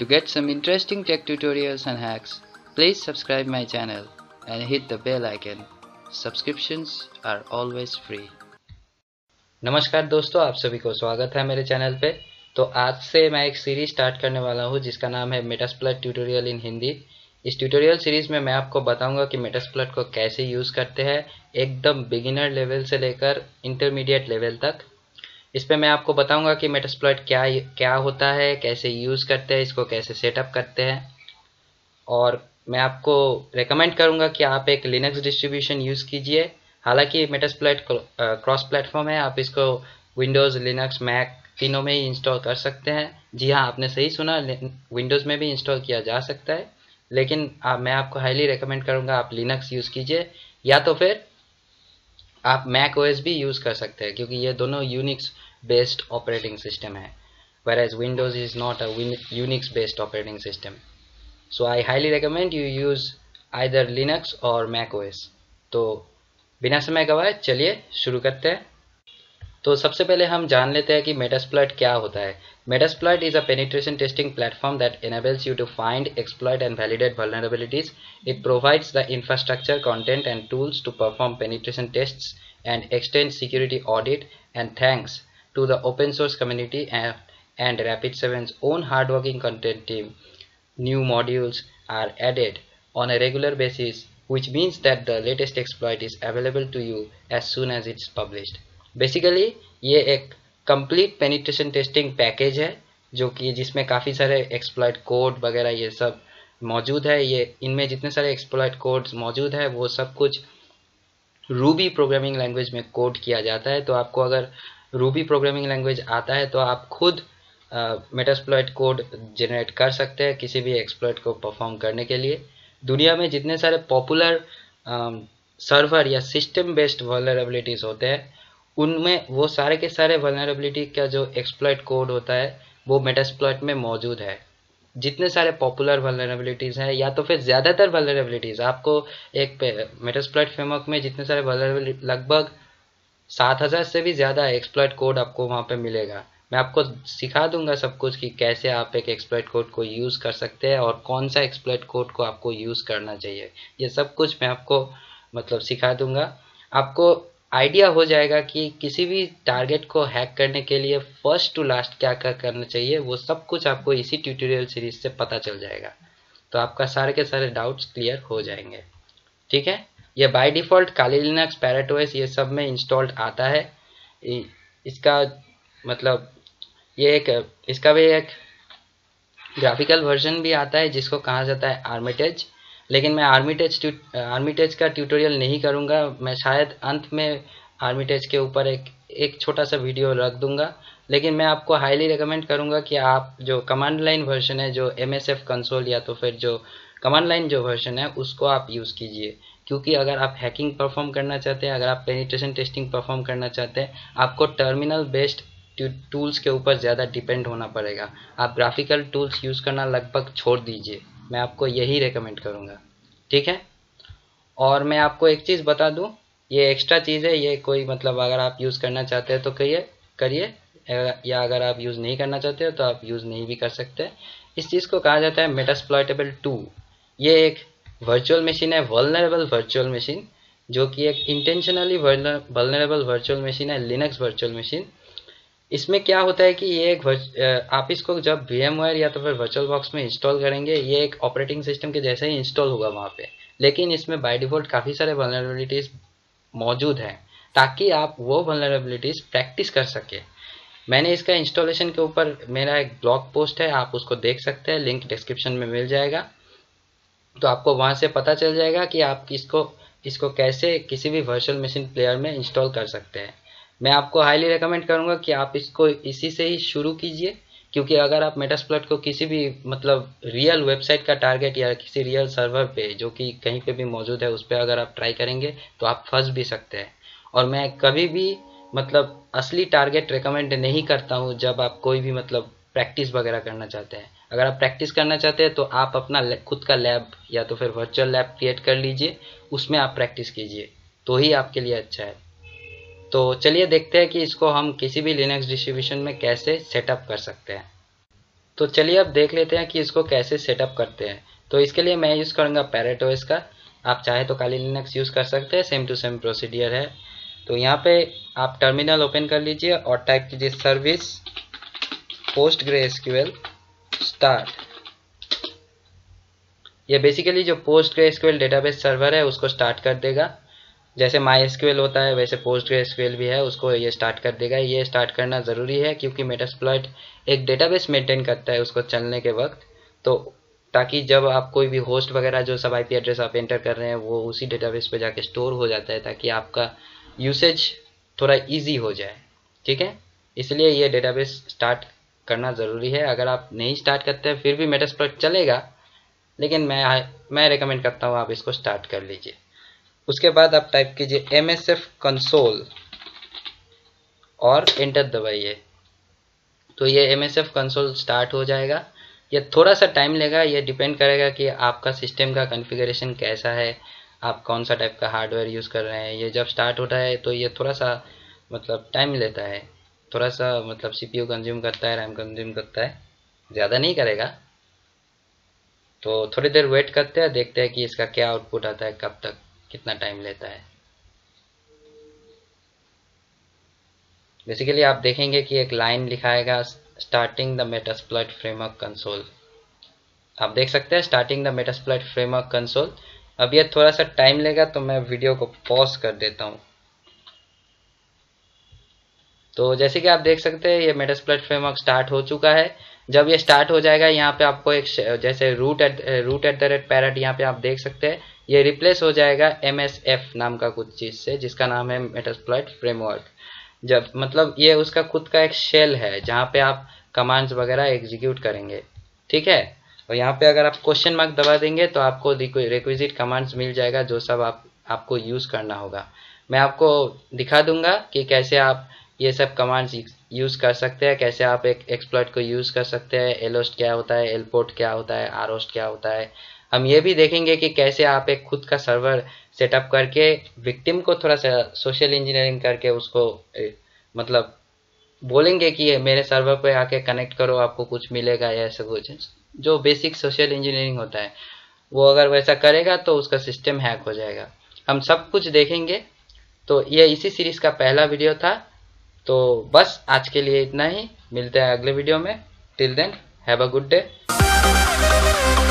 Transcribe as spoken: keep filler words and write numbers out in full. To get some interesting tech tutorials and hacks, please subscribe my channel and hit the bell icon. Subscriptions are always free. नमस्कार दोस्तों, आप सभी को स्वागत है मेरे चैनल पे। तो आज से मैं एक सीरीज स्टार्ट करने वाला हूँ जिसका नाम है मेटास्प्लॉइट ट्यूटोरियल इन हिंदी। इस ट्यूटोरियल सीरीज में मैं आपको बताऊंगा कि मेटास्प्लॉइट को कैसे यूज़ करते हैं, एकदम बिगिनर लेवल से लेकर इंटरमीडिएट लेवल तक। इस पर मैं आपको बताऊंगा कि मेटास्प्लॉइट क्या क्या होता है, कैसे यूज़ करते हैं, इसको कैसे सेटअप करते हैं। और मैं आपको रेकमेंड करूंगा कि आप एक लिनक्स डिस्ट्रीब्यूशन यूज़ कीजिए। हालांकि मेटास्प्लॉइट क्रॉस प्लेटफॉर्म है, आप इसको विंडोज़, लिनक्स, मैक तीनों में ही इंस्टॉल कर सकते हैं। जी हाँ, आपने सही सुना, विंडोज़ में भी इंस्टॉल किया जा सकता है, लेकिन आप, मैं आपको हाईली रेकमेंड करूंगा आप लिनक्स यूज़ कीजिए, या तो फिर आप मैक ओएस भी यूज़ कर सकते हैं क्योंकि ये दोनों यूनिक्स बेस्ड ऑपरेटिंग सिस्टम है, whereas Windows is not a Unix based operating system. So I highly recommend you use either Linux और मैक ओएस। तो बिना समय गवाए चलिए शुरू करते हैं। तो सबसे पहले हम जान लेते हैं कि मेटास्प्लॉइट क्या होता है। Metasploit is a penetration testing platform that enables you to find, exploit and validate vulnerabilities. It provides the infrastructure, content and tools to perform penetration tests and extend security audit. And thanks to the open source community and, and Rapid seven's own hardworking content team, new modules are added on a regular basis, which means that the latest exploit is available to you as soon as it's published. Basically ये एक complete penetration testing package है जो कि जिसमें काफ़ी सारे exploit code वगैरह ये सब मौजूद है। ये इनमें जितने सारे एक्सप्लॉइट कोड्स मौजूद है वो सब कुछ रूबी प्रोग्रामिंग लैंग्वेज में कोड किया जाता है। तो आपको अगर रूबी प्रोग्रामिंग लैंग्वेज आता है तो आप खुद मेटास्प्लॉइट कोड जनरेट कर सकते हैं किसी भी एक्सप्लॉइट को परफॉर्म करने के लिए। दुनिया में जितने सारे पॉपुलर सर्वर या सिस्टम बेस्ड वल्नरेबिलिटीज़ होते हैं उनमें वो सारे के सारे वल्नरेबिलिटी का जो एक्सप्लॉइट कोड होता है वो मेटास्प्लॉइट में मौजूद है। जितने सारे पॉपुलर वल्नरेबिलिटीज़ हैं या तो फिर ज़्यादातर वल्नरेबिलिटीज़, आपको एक मेटास्प्लॉइट फ्रेमवर्क में जितने सारे वल्नरेबिलिटी, लगभग सात हज़ार से भी ज़्यादा एक्सप्लॉइट कोड आपको वहाँ पे मिलेगा। मैं आपको सिखा दूंगा सब कुछ कि कैसे आप एक एक्सप्लॉइट कोड को यूज़ कर सकते हैं और कौन सा एक्सप्लॉइट कोड को आपको यूज़ करना चाहिए। ये सब कुछ मैं आपको मतलब सिखा दूँगा। आपको आइडिया हो जाएगा कि किसी भी टारगेट को हैक करने के लिए फर्स्ट टू लास्ट क्या क्या करना चाहिए, वो सब कुछ आपको इसी ट्यूटोरियल सीरीज से पता चल जाएगा। तो आपका सारे के सारे डाउट्स क्लियर हो जाएंगे, ठीक है। ये by default Kali Linux, Parrot OS ये सब में इंस्टॉल्ड आता है। इसका मतलब ये एक, इसका भी एक ग्राफिकल वर्जन भी आता है जिसको कहा जाता है आर्मिटेज, लेकिन मैं आर्मिटेज आर्मिटेज का ट्यूटोरियल नहीं करूंगा। मैं शायद अंत में आर्मिटेज के ऊपर एक एक छोटा सा वीडियो रख दूंगा, लेकिन मैं आपको हाईली रिकमेंड करूंगा कि आप जो कमांड लाइन वर्जन है, जो एमएसएफ कंसोल या तो फिर जो कमांड लाइन जो वर्जन है उसको आप यूज़ कीजिए, क्योंकि अगर आप हैकिंग परफॉर्म करना चाहते हैं, अगर आप पेनिट्रेशन टेस्टिंग परफॉर्म करना चाहते हैं, आपको टर्मिनल बेस्ड टूल्स के ऊपर ज़्यादा डिपेंड होना पड़ेगा। आप ग्राफिकल टूल्स यूज़ करना लगभग छोड़ दीजिए, मैं आपको यही रेकमेंड करूँगा, ठीक है। और मैं आपको एक चीज़ बता दूँ, ये एक्स्ट्रा चीज़ है, ये कोई मतलब अगर आप यूज़ करना चाहते हैं तो करिए करिए या अगर आप यूज़ नहीं करना चाहते हो तो आप यूज़ नहीं भी कर सकते। इस चीज़ को कहा जाता है मेटास्प्लॉइटेबल टू। ये एक वर्चुअल मशीन है, वल्नरेबल वर्चुअल मशीन, जो कि एक इंटेंशनली वल्नरेबल वर्चुअल मशीन है, लिनक्स वर्चुअल मशीन। इसमें क्या होता है कि ये एक, आप इसको जब VMware या तो फिर वर्चुअल बॉक्स में इंस्टॉल करेंगे, ये एक ऑपरेटिंग सिस्टम के जैसे ही इंस्टॉल होगा वहाँ पे, लेकिन इसमें बाय डिफ़ॉल्ट काफ़ी सारे वल्नरेबिलिटीज़ मौजूद हैं ताकि आप वो वल्नरेबिलिटीज़ प्रैक्टिस कर सकें। मैंने इसका इंस्टॉलेशन के ऊपर मेरा एक ब्लॉग पोस्ट है, आप उसको देख सकते हैं, लिंक डिस्क्रिप्शन में मिल जाएगा। तो आपको वहाँ से पता चल जाएगा कि आप इसको इसको कैसे किसी भी वर्चुअल मशीन प्लेयर में इंस्टॉल कर सकते हैं। मैं आपको हाईली रेकमेंड करूंगा कि आप इसको इसी से ही शुरू कीजिए, क्योंकि अगर आप मेटास्प्लॉइट को किसी भी मतलब रियल वेबसाइट का टारगेट या किसी रियल सर्वर पे जो कि कहीं पे भी मौजूद है उस पर अगर आप ट्राई करेंगे तो आप फंस भी सकते हैं। और मैं कभी भी मतलब असली टारगेट रेकमेंड नहीं करता हूँ जब आप कोई भी मतलब प्रैक्टिस वगैरह करना चाहते हैं। अगर आप प्रैक्टिस करना चाहते हैं तो आप अपना खुद का लैब या तो फिर वर्चुअल लैब क्रिएट कर लीजिए, उसमें आप प्रैक्टिस कीजिए, तो ही आपके लिए अच्छा है। तो चलिए देखते हैं कि इसको हम किसी भी लिनक्स डिस्ट्रीब्यूशन में कैसे सेटअप कर सकते हैं। तो चलिए अब देख लेते हैं कि इसको कैसे सेटअप करते हैं। तो इसके लिए मैं यूज़ करूँगा पैरेट ओएस का, आप चाहे तो काली लिनक्स यूज़ कर सकते हैं, सेम टू सेम प्रोसीडियर है। तो यहाँ पे आप टर्मिनल ओपन कर लीजिए और टाइप कीजिए सर्विस पोस्टग्रेएसक्यूएल स्टार्ट। ये बेसिकली जो पोस्टग्रेएसक्यूएल डेटाबेस सर्वर है उसको स्टार्ट कर देगा। जैसे माईएसक्यूएल होता है वैसे पोस्टग्रेएसक्यूएल भी है, उसको ये स्टार्ट कर देगा। ये स्टार्ट करना ज़रूरी है क्योंकि मेटास्प्लॉइट एक डेटाबेस मेंटेन करता है उसको चलने के वक्त, तो ताकि जब आप कोई भी होस्ट वगैरह जो सब आईपी एड्रेस आप एंटर कर रहे हैं वो उसी डेटाबेस पे जाके स्टोर हो जाता है, ताकि आपका यूसेज थोड़ा ईजी हो जाए। ठीक है, इसलिए ये डेटाबेस स्टार्ट करना ज़रूरी है। अगर आप नहीं स्टार्ट करते हैं फिर भी मेटास्प्लॉइट चलेगा, लेकिन मैं मैं रेकमेंड करता हूँ आप इसको स्टार्ट कर लीजिए। उसके बाद आप टाइप कीजिए एमएसएफ कंसोल और एंटर दबाइए, तो ये एमएसएफ कंसोल स्टार्ट हो जाएगा। ये थोड़ा सा टाइम लेगा, ये डिपेंड करेगा कि आपका सिस्टम का कॉन्फ़िगरेशन कैसा है, आप कौन सा टाइप का हार्डवेयर यूज़ कर रहे हैं। ये जब स्टार्ट होता है तो ये थोड़ा सा मतलब टाइम लेता है, थोड़ा सा मतलब सीपीयू कंज्यूम करता है, रैम कंज्यूम करता है, ज़्यादा नहीं करेगा। तो थोड़ी देर वेट करते हैं, देखते हैं कि इसका क्या आउटपुट आता है, कब तक कितना टाइम लेता है। बेसिकली आप देखेंगे कि एक लाइन लिखाएगा starting the Metasploit framework console. आप देख सकते हैं starting the Metasploit framework console. अब ये थोड़ा सा टाइम लेगा तो मैं वीडियो को पॉज कर देता हूँ। तो जैसे कि आप देख सकते हैं ये मेटास्प्लॉइट फ्रेमवर्क स्टार्ट हो चुका है। जब ये स्टार्ट हो जाएगा यहाँ पे आपको एक जैसे root at root at the rate Parrot यहाँ पे आप देख सकते हैं ये रिप्लेस हो जाएगा एम एस एफ नाम का कुछ चीज़ से जिसका नाम है मेटास्प्लॉइट फ्रेमवर्क। जब मतलब ये उसका खुद का एक शेल है जहाँ पे आप कमांड्स वगैरह एग्जीक्यूट करेंगे। ठीक है, और यहाँ पे अगर आप क्वेश्चन मार्क दबा देंगे तो आपको रिक्विजिट कमांड्स मिल जाएगा जो सब आप आपको यूज़ करना होगा। मैं आपको दिखा दूंगा कि कैसे आप ये सब कमांड्स यूज़ कर सकते हैं, कैसे आप एक एक्सप्लॉइट को यूज़ कर सकते हैं, एलोस्ट क्या होता है, एलपोर्ट क्या होता है, आरोस्ट क्या होता है। हम ये भी देखेंगे कि कैसे आप एक खुद का सर्वर सेटअप करके विक्टिम को थोड़ा सा सोशल इंजीनियरिंग करके उसको मतलब बोलेंगे कि ये मेरे सर्वर पे आके कनेक्ट करो आपको कुछ मिलेगा, ऐसा कुछ जो बेसिक सोशल इंजीनियरिंग होता है वो अगर वैसा करेगा तो उसका सिस्टम हैक हो जाएगा। हम सब कुछ देखेंगे। तो ये इसी सीरीज़ का पहला वीडियो था। तो बस आज के लिए इतना ही, मिलते हैं अगले वीडियो में। Till then have a good day.